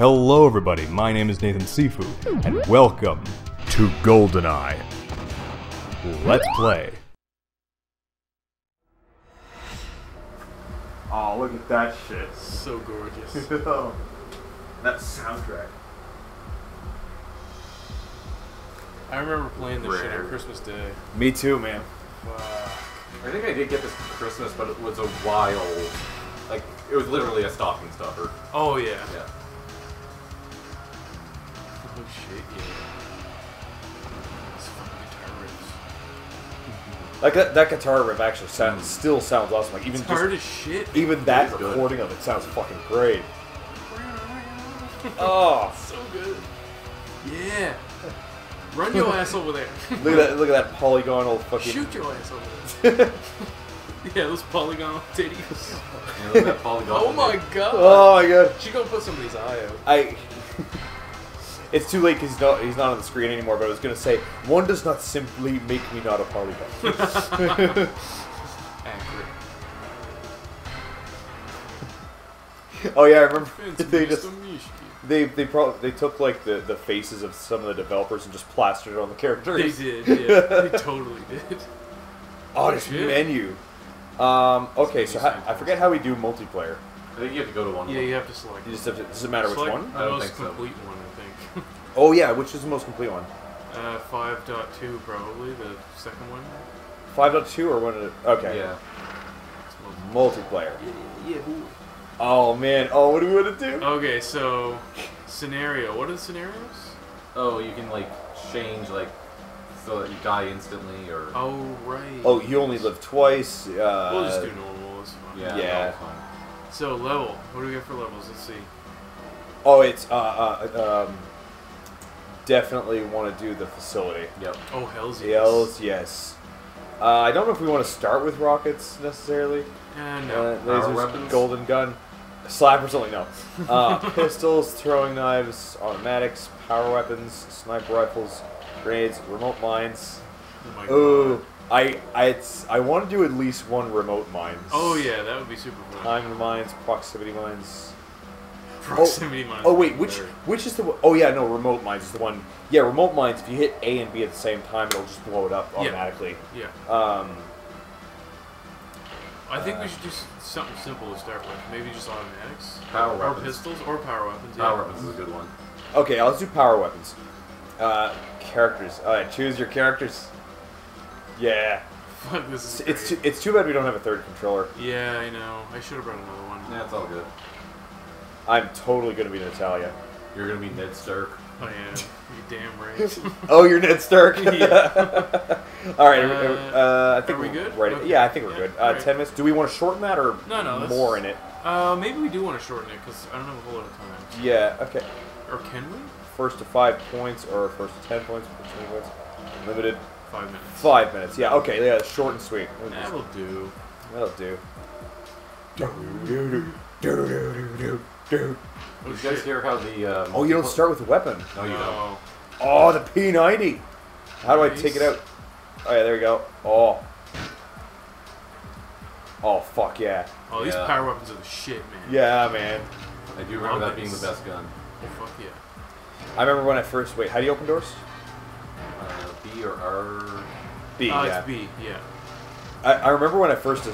Hello everybody, my name is Nathan Sifu, and welcome to GoldenEye. Let's play. Aw, oh, look at that shit. So gorgeous. That soundtrack. I remember playing this shit on Christmas Day. Me too, man. Fuck. I think I did get this for Christmas, but it was a while. Like, it was literally a stocking stuffer. Oh, yeah. Yeah. Oh shit, yeah. It's fucking guitar riffs. Like that guitar riff actually sounds still sounds awesome. Like even it's hard as shit. Even that recording of it sounds fucking great. Oh, so good. Yeah. Run your ass over there. Look at that! Look at that polygonal fucking. Shoot your ass over there. Yeah, those polygonal titties. Yeah, look at that polygonal. Oh my god. Oh my god. She gonna put somebody's eye out. It's too late because he's not on the screen anymore, but I was going to say, one does not simply make me not a polygon. Accurate. Oh yeah, I remember they took like the faces of some of the developers and just plastered it on the characters. They did, yeah. They totally did. Oh, this menu. Okay, so I forget how we do multiplayer. I think you have to go to one. Yeah, you have to select. You just have to, does it matter which one? I don't think so. Complete one, I think. Oh yeah, which is the most complete one? 5.2 probably, the second one. 5.2 or one of the... Okay. Yeah. Multiplayer. Yeah, yeah. Oh man, oh what do we want to do? Okay, so... Scenario. What are the scenarios? Oh, you can like, change like, so that you die instantly or... Oh, right. Oh, you only live twice, We'll just do normal, it's fun. Yeah, yeah. Fun. So, level. What do we have for levels? Let's see. Oh, it's, definitely want to do the facility. Yep. Oh, hells yes. Hells yes. I don't know if we want to start with rockets, necessarily. No. Lasers, weapons. Golden gun. Slappers only, no. Pistols, throwing knives, automatics, power weapons, sniper rifles, grenades, remote mines. Oh my god. Ooh, I want to do at least one remote mines. Oh yeah, that would be super fun. Timed mines, proximity mines. Proximity mines. Oh wait, which is the one? Oh yeah, no, remote mines is the one. Yeah, remote mines. If you hit A and B at the same time, it'll just blow it up automatically. Yeah. I think we should do something simple to start with. Maybe just automatics, power weapons, or pistols, or power weapons. Yeah. Power weapons is a good one. Okay, let's do power weapons. Characters. All right, choose your characters. Yeah. Fuck, this is it's too bad we don't have a third controller. Yeah, I know. I should have brought another one. Yeah, it's all good. I'm totally gonna be Natalia. You're gonna be Nedstark. I am. You're damn right. Oh, you're Nedstark. Yeah. All right. I think we're good. Right. Okay. Yeah, I think we're good. Right. 10 minutes. Do we want to shorten that or more in it? Maybe we do want to shorten it because I don't have a whole lot of time. So. Yeah. Okay. Or can we? First to 5 points, or first to 10 points, first to 20 points, limited. 5 minutes. 5 minutes. Yeah. Okay. Yeah. Short and sweet. That'll do. That'll do. Did you guys hear how the... oh, you don't start with a weapon. No, you don't. Oh, the P90. How do I take it out? Oh, yeah, there we go. Oh. Oh, fuck yeah. Oh, these power weapons are the shit, man. Yeah, man. I do remember that being the best gun. Oh, fuck yeah. I remember when I first... Wait, how do you open doors? B or R? B, yeah. It's B, yeah. I remember when I first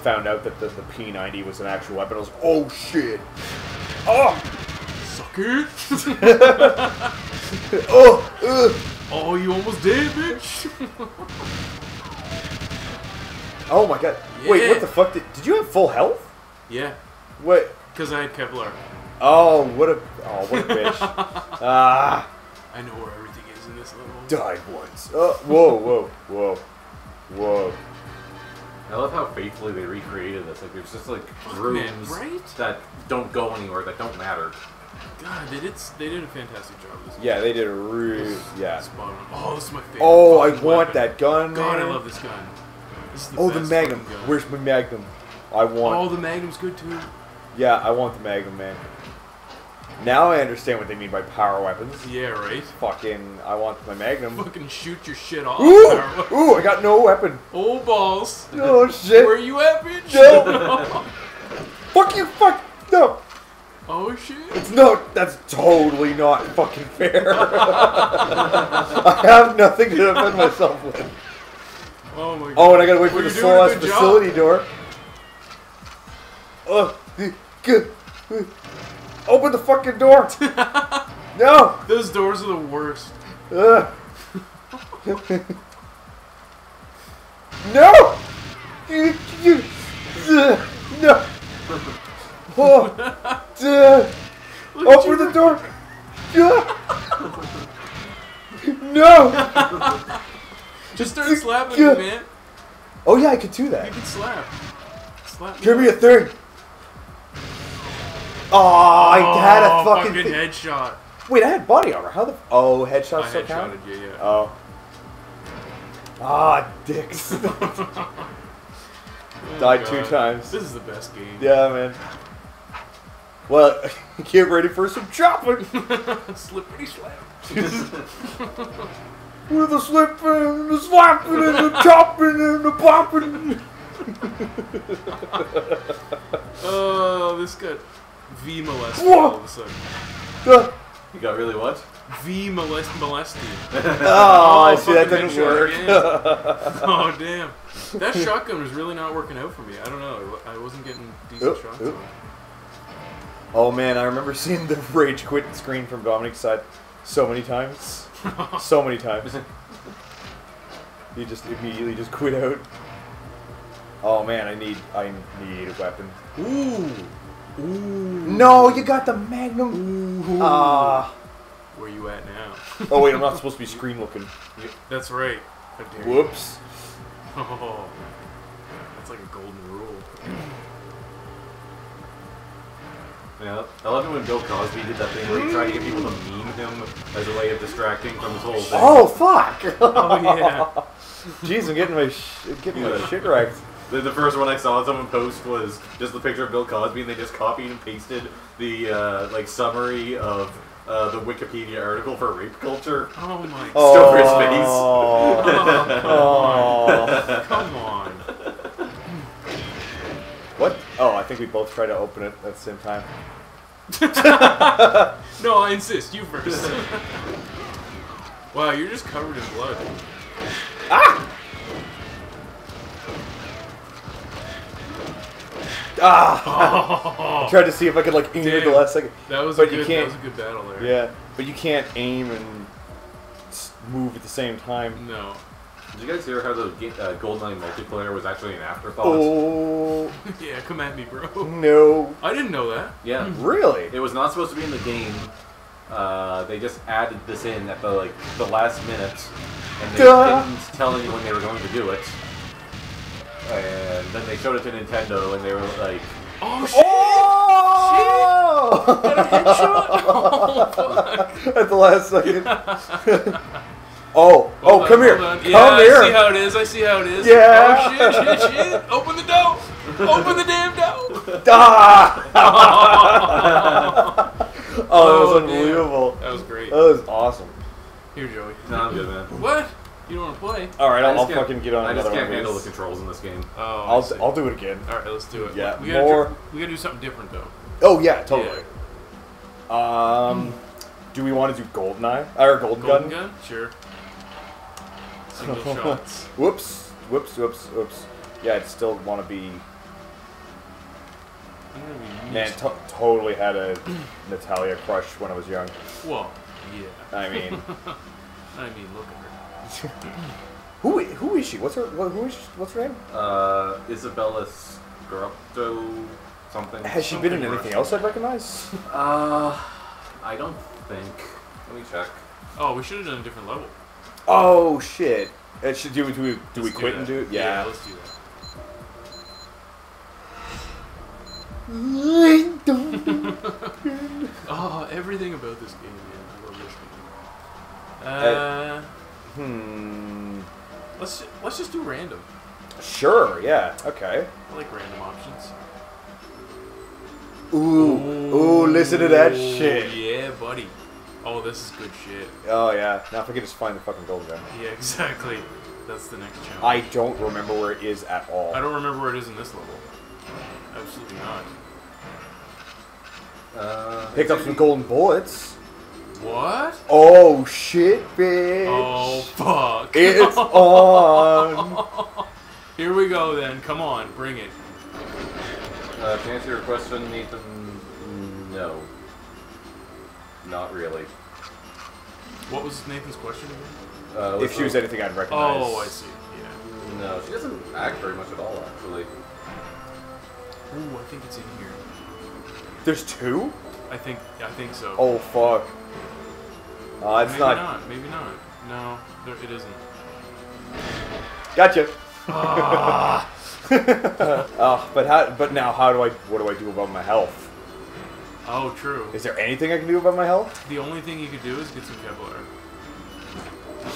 found out that the P90 was an actual weapon. I was like, oh shit! Oh, suck it! Oh, oh, you almost did, bitch! Oh my god! Yeah. Wait, what the fuck? Did you have full health? Yeah. Wait. Because I had Kevlar. Oh what a bitch! Ah! I know where everything is in this level. Died once. Whoa, whoa, whoa, whoa. I love how faithfully they recreated this. Like, there's just like rooms that don't go anywhere, that don't matter. God, they did a fantastic job. Yeah, they did a really spot on. Oh, this is my favorite. Oh, I want that gun. God, I love this gun. This is the best Magnum. Where's my Magnum? I want. Oh, the Magnum's good too. Yeah, I want the Magnum, man. Now I understand what they mean by power weapons. Yeah, right? Fucking, I want my Magnum. Fucking shoot your shit off. Ooh! Ooh, I got no weapon. Oh, balls. Oh, shit. Where you at, bitch? No. Fuck you, fuck. No. Oh, Oh shit! It's not. That's totally not fucking fair. I have nothing to defend myself with. Oh my god! Oh, and I gotta wait for the slow ass facility door. Oh, good. Open the fucking door! No! Those doors are the worst. No! No! Oh. Open the door! No! Just start slapping me, man. Oh yeah, I could do that. You could slap. Give me a thing. Oh, I had a fucking headshot. Wait, I had body armor. How the? Oh, headshots still count? I headshotted you, yeah. Oh. Ah, dicks. Oh, died 2 times. This is the best game. Yeah, man. Well, get ready for some chopping. Slippery slap. With the slipping and the slapping and the chopping and the popping. Oh, this got V molested all of a sudden. You got really what? V molested. Oh, I see, that didn't work. Oh, damn. That shotgun was really not working out for me. I don't know. I wasn't getting decent shots on it. Oh, man, I remember seeing the rage quit screen from Dominic's side so many times. So many times. He just immediately just quit out. Oh, man, I need a weapon. Ooh. Ooh. No, you got the Magnum. Ah. Where you at now? Oh wait, I'm not supposed to be screen looking. Yeah, that's right. Whoops. Oh, that's like a golden rule. Yeah, I love it when Bill Cosby did that thing where he tried to get people to meme him as a way of distracting from his whole thing. Oh fuck! Oh yeah. Jeez, I'm getting my shit wrecked. The first one I saw someone post was just the picture of Bill Cosby, and they just copied and pasted the like summary of the Wikipedia article for rape culture. Oh my god! Over his face. Oh, come on! What? Oh, I think we both tried to open it at the same time. No, I insist. You first. Wow, you're just covered in blood. Ah! Ah! I tried to see if I could like aim at the last second. That was a good battle there. Yeah, but you can't aim and move at the same time. No. Did you guys hear how the GoldenEye multiplayer was actually an afterthought? Oh. Yeah, come at me, bro. No. I didn't know that. Yeah. Really? It was not supposed to be in the game. They just added this in at the last minute, and they didn't tell anyone they were going to do it. And then they showed it to Nintendo, and they were like, "Oh shit! Oh! Shit! Got a headshot!" Oh, at the last second. Oh! Oh! Come here! Come here! I see how it is. I see how it is. Yeah! Oh shit! Shit! Shit! Open the door! Open the damn door! Ah! Oh, that was unbelievable. That was great. That was awesome. Here, Joey. Nah, I'm good, man. What? You don't want to play. Alright, I'll fucking get on another one. I just can't handle the controls in this game. Oh, I'll do it again. Alright, let's do it. Yeah, we gotta do something different, though. Oh, yeah, totally. Yeah. Do we want to do GoldenEye? Or Golden Gun? Golden Gun? Sure. Single shots. Whoops. Whoops, whoops, whoops. Yeah, I'd still want to be... Man, totally had a Natalia crush when I was young. Well, yeah. I mean, look at her. Who is she? What's her name? Isabella Scrupto something. Has she been in anything else I'd recognize? I don't think. Let me check. Oh, we should have done a different level. Oh shit! Do we quit and do it? Yeah, let's do that. Oh, everything about this game, man! I love this game. Let's just do random. Sure. Yeah. Okay. I like random options. Ooh. Ooh. Listen to that shit. Yeah, buddy. Oh, this is good shit. Oh yeah. Now if I could just find the fucking gold gun. Yeah. Exactly. That's the next challenge. I don't remember where it is at all. I don't remember where it is in this level. Absolutely not. Picked up some golden bullets. What? Oh shit, bitch. Oh fuck. It's on. Here we go then. Come on, bring it. To answer your question, Nathan, no. Not really. What was Nathan's question again? If she was anything I'd recognize. Oh, I see. Yeah. No, she doesn't act very much at all, actually. Ooh, I think it's in here. There's two? I think so. Oh fuck. It's maybe not. Maybe not. No, there, it isn't. Gotcha. But now how do I? What do I do about my health? Oh, true. Is there anything I can do about my health? The only thing you could do is get some Kevlar.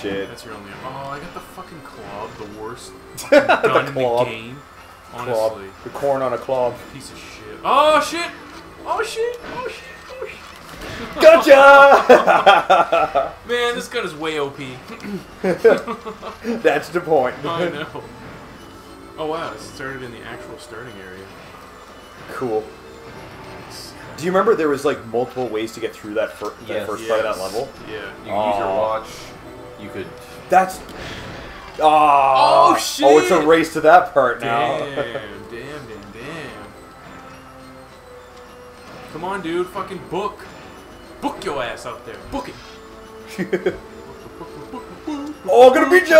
Shit. That's your only. Oh, I got the fucking club. The worst fucking gun in the game. Honestly. Club. The corn on a club. Piece of shit. Oh shit! Oh shit! Oh shit! Oh shit! Gotcha! Man, this gun is way OP. That's the point. I know. Oh wow, it started in the actual starting area. Cool. Do you remember there was like multiple ways to get through that, first part of that level? Yeah. You could use your watch. You could. That's. Oh shit! Oh, it's a race to that part now. Damn. Come on, dude. Fucking book. Book your ass out there. Book it. Oh, I'm gonna beat you.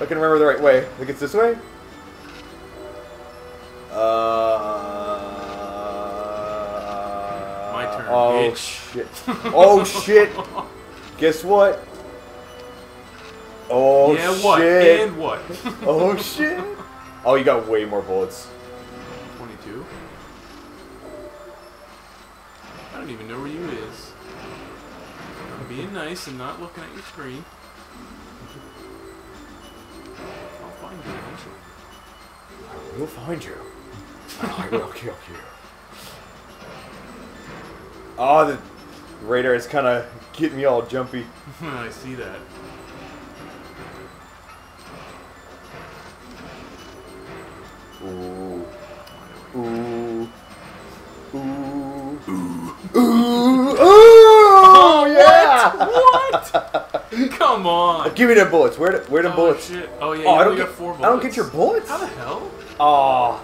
I can remember the right way. I think it's this way. My turn. Oh shit! Oh shit! Guess what? Oh yeah, what? Shit! And what? Oh shit! Oh, you got way more bullets. 22. I don't even know where you is. I'm being nice and not looking at your screen. I will find you. I will kill you. Oh, the radar is kind of getting me all jumpy. I see that. Ooh. Ooh. Ooh. Ooh. Ooh. Oh, yeah! What? What? Come on! Give me the bullets. Where the bullets? Shit. Oh yeah. Oh, I don't get 4 bullets. I don't get your bullets. How the hell? Oh.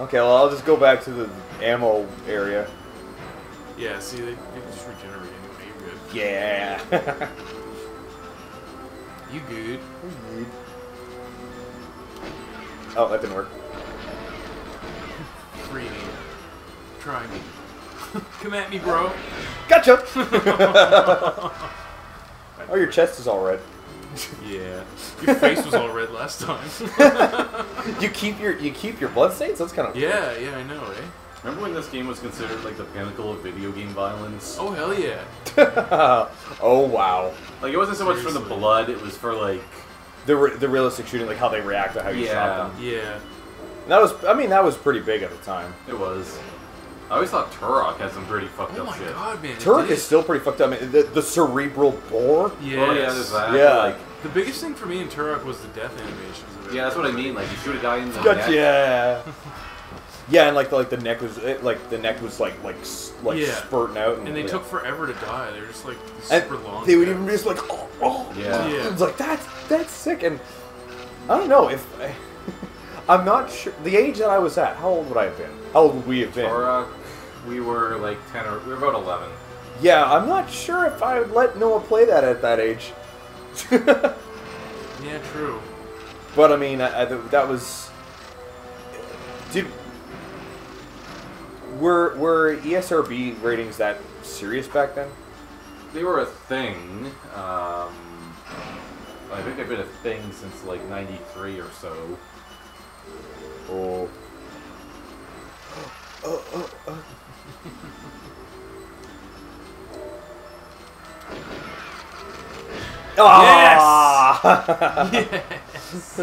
Okay. Well, I'll just go back to the ammo area. Yeah. See, they just regenerate anyway. You're good. Yeah. You good? I'm good. Oh, that didn't work. 3. Try me. Come at me, bro. Gotcha. Oh, your chest is all red. Yeah, your face was all red last time. you keep your blood stains. That's kind of weird. Yeah, I know, eh? Remember when this game was considered like the pinnacle of video game violence? Oh hell yeah! Oh wow! Like it wasn't so much for the blood; it was for like the realistic shooting, like how they react to how you shot them. Yeah, that was pretty big at the time. It was. I always thought Turok had some pretty fucked up shit. Oh my god, man. Turok is still pretty fucked up. I mean, the cerebral bore? Yes. Oh, yeah, there's that. Yeah. Like, the biggest thing for me in Turok was the death animations. Yeah, that's what I mean. Like, you shoot a guy in the neck. Yeah. Yeah, and like the neck was spurting out. And they took forever to die. They were just like super long. They would even be just like, oh. Yeah. It's like, that's sick. And I don't know if... I'm not sure. The age that I was at, how old would I have been? How old would we have been? Turok, we were like 10 or... We were about 11. Yeah, I'm not sure if I would let Noah play that at that age. Yeah, true. But, I mean, that was... Dude, were ESRB ratings that serious back then? They were a thing. I think they've been a thing since, like, 93 or so. Oh. Oh. Oh. Yes! Yes!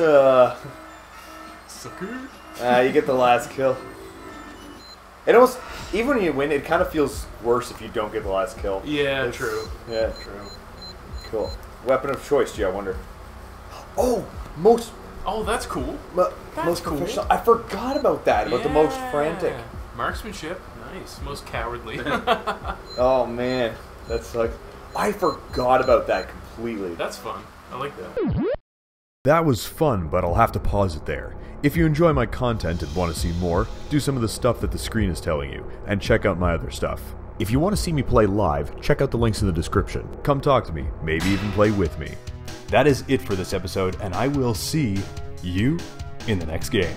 Sucker. You get the last kill. It almost, even when you win, it kind of feels worse if you don't get the last kill. Yeah, true. Yeah, true. Cool. Weapon of choice, I wonder. Oh, most. Oh, that's cool. That's cool. I forgot about that. About the most frantic marksmanship. Nice, most cowardly. Oh man, that sucks. I forgot about that completely. That's fun. I like that. That was fun, but I'll have to pause it there. If you enjoy my content and want to see more, do some of the stuff that the screen is telling you, and check out my other stuff. If you want to see me play live, check out the links in the description. Come talk to me, maybe even play with me. That is it for this episode, and I will see you in the next game.